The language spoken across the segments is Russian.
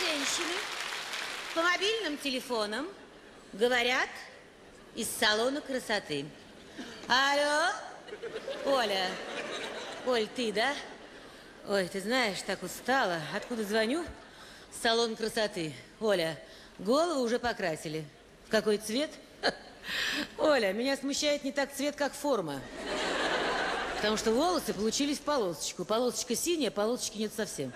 женщины по мобильным телефонам говорят из салона красоты. Алло, Оля. Оль, ты, да? Ой, ты знаешь, так устала. Откуда звоню? Салон красоты. Оля, голову уже покрасили. В какой цвет? Оля, меня смущает не так цвет, как форма. Потому что волосы получились в полосочку. Полосочка синяя, полосочки нет совсем.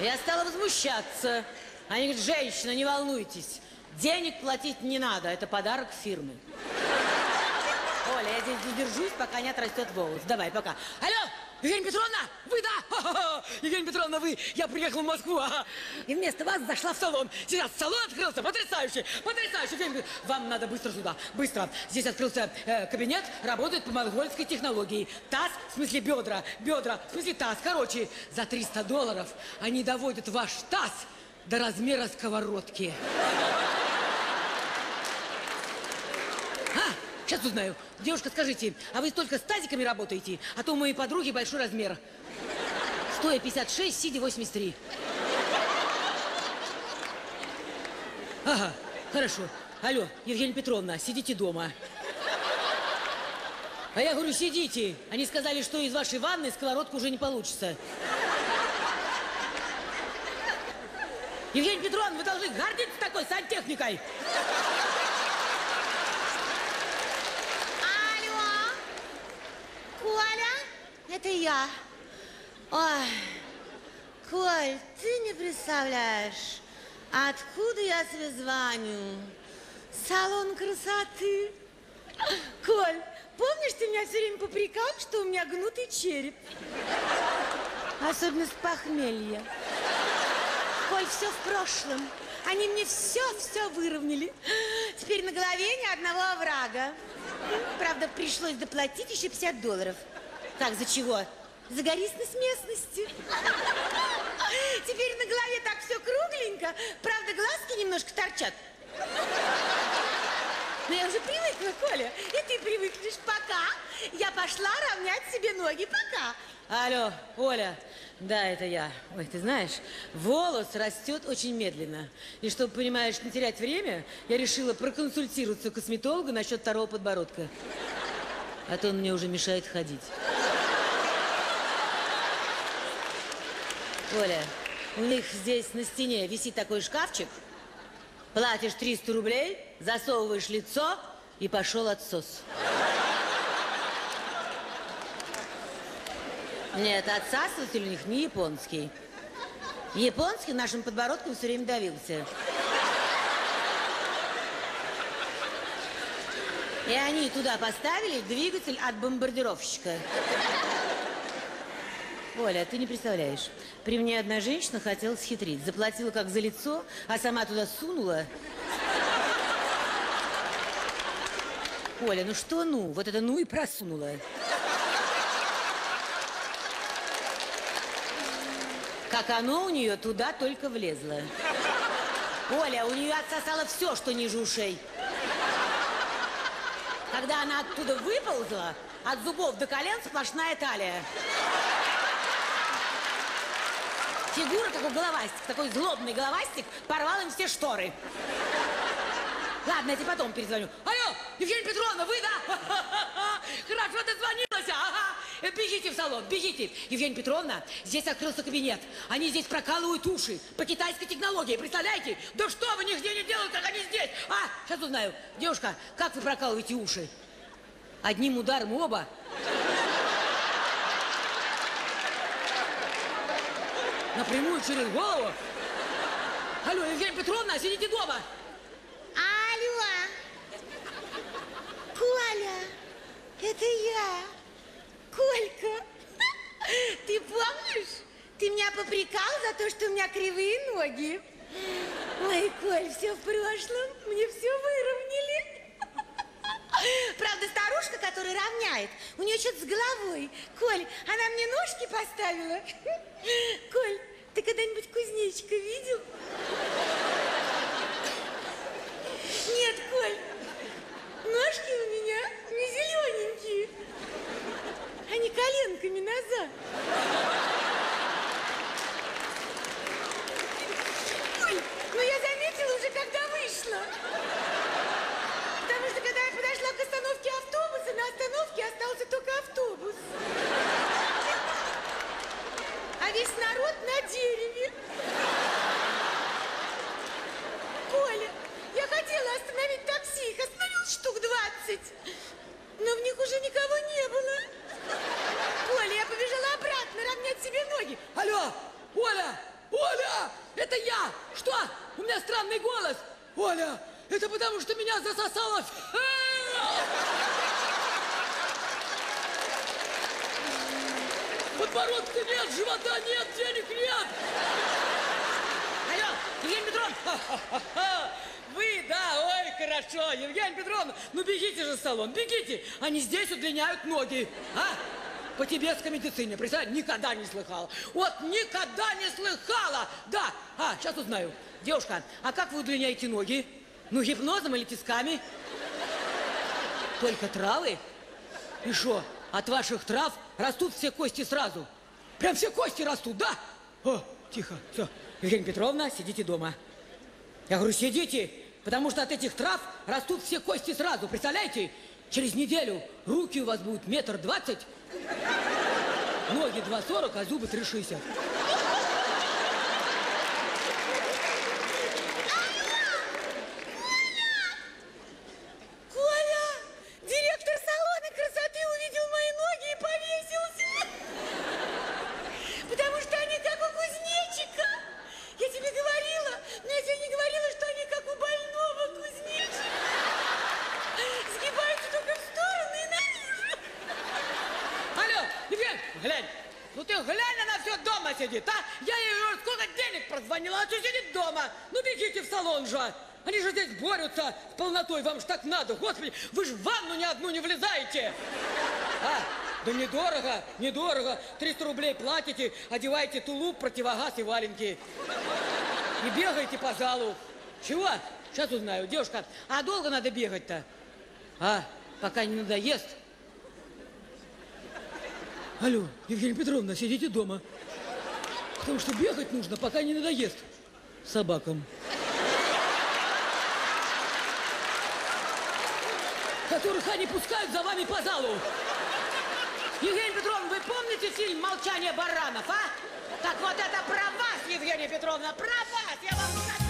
Я стала возмущаться. Они говорят, женщина, не волнуйтесь. Денег платить не надо, это подарок фирмы. Оля, я здесь держусь, пока не отрастет волос. Давай, пока. Алло, Евгения Петровна, вы, да? Хо-хо-хо. Евгения Петровна, вы, я приехала в Москву. А-ха. И вместо вас зашла в салон. Сейчас салон открылся, потрясающе, потрясающе. Евгения, вам надо быстро сюда, быстро. Здесь открылся кабинет, работает по монгольской технологии. Таз, в смысле бедра, бедра, в смысле таз. Короче, за $300 они доводят ваш таз до размера сковородки. Сейчас узнаю. Девушка, скажите, а вы только с тазиками работаете? А то у моей подруги большой размер. Стоя 56, сидя 83. Ага, хорошо. Алло, Евгения Петровна, сидите дома. А я говорю, сидите. Они сказали, что из вашей ванны сковородку уже не получится. Евгения Петровна, вы должны гордиться такой сантехникой. Коля, это я. Ой, Коль, ты не представляешь, откуда я тебе звоню? Салон красоты. Коль, помнишь, ты меня все время попрекал, что у меня гнутый череп? Особенно с похмелья. Коль, все в прошлом. Они мне все выровняли. Теперь на голове ни одного оврага. Правда, пришлось доплатить еще $50. Так, за чего? За гористность местности. Теперь на голове так все кругленько. Правда, глазки немножко торчат. Но я уже привыкла, Коля. И ты привыкнешь. Пока. Я пошла равнять себе ноги. Пока. Алло, Оля. Да, это я. Ой, ты знаешь, волос растет очень медленно. И чтобы, понимаешь, не терять время, я решила проконсультироваться у косметолога насчет второго подбородка. А то он мне уже мешает ходить. Оля, у них здесь на стене висит такой шкафчик. Платишь 300 рублей, засовываешь лицо и пошел отсос. Нет, отсасыватель у них не японский. Японский нашим подбородком все время давился. И они туда поставили двигатель от бомбардировщика. Оля, ты не представляешь. При мне одна женщина хотела схитрить. Заплатила как за лицо, а сама туда сунула. Оля, ну что ну? Вот это ну и просунула. Как оно у нее туда только влезло. Оля, у нее отсосало все, что ниже ушей. Когда она оттуда выползла, от зубов до колен сплошная талия. Фигура, как у головастик, такой злобный головастик, порвал им все шторы. Ладно, я тебе потом перезвоню. Алло, Евгения Петровна, вы, да? Хорошо, дозвонилась, ага. Бегите в салон, бегите. Евгения Петровна, здесь открылся кабинет. Они здесь прокалывают уши по китайской технологии, представляете? Да что вы нигде не делают, как они здесь? А, сейчас узнаю. Девушка, как вы прокалываете уши? Одним ударом оба? Напрямую через голову? Алло, Евгения Петровна, сидите дома. Коля, это я, Колька. Ты помнишь? Ты меня попрекал за то, что у меня кривые ноги. Ой, Коль, все в прошлом, мне все выровняли. Правда, старушка, которая равняет, у нее что-то с головой. Коль, она мне ножки поставила. Коль, ты когда-нибудь кузнечика видел? Нет, Коль. Ножки у меня не зелененькие, они коленками назад. потому что меня засосало. Подбородка нет, живота нет, денег нет. Алло, Евгения Петровна. Вы, да, ой, хорошо. Евгения Петровна, ну бегите же в салон, бегите. Они здесь удлиняют ноги, а? По тибетской медицине, представляете, никогда не слыхала. Вот никогда не слыхала, да. А, сейчас узнаю. Девушка, а как вы удлиняете ноги? Ну, гипнозом или тисками? Только травы? И что, от ваших трав растут все кости сразу? Прям все кости растут, да? О, тихо, все. Евгения Петровна, сидите дома. Я говорю, сидите, потому что от этих трав растут все кости сразу, представляете? Через неделю руки у вас будут 1,20 м, ноги 2,40 м, а зубы 3,60 м. Сидит, а? Я ей уже сколько денег прозвонила, а что сидит дома? Ну бегите в салон же. Они же здесь борются с полнотой, вам же так надо. Господи, вы же в ванну ни одну не влезаете. А, да недорого, недорого. 300 рублей платите, одеваете тулуп, противогаз и валенки. И бегаете по залу. Чего? Сейчас узнаю. Девушка, а долго надо бегать-то? А, пока не надоест. Алло, Евгения Петровна, сидите дома. Потому что бегать нужно, пока не надоест собакам. Которых они пускают за вами по залу. Евгения Петровна, вы помните фильм «Молчание баранов», а? Так вот это про вас, Евгения Петровна, про вас! Я вам...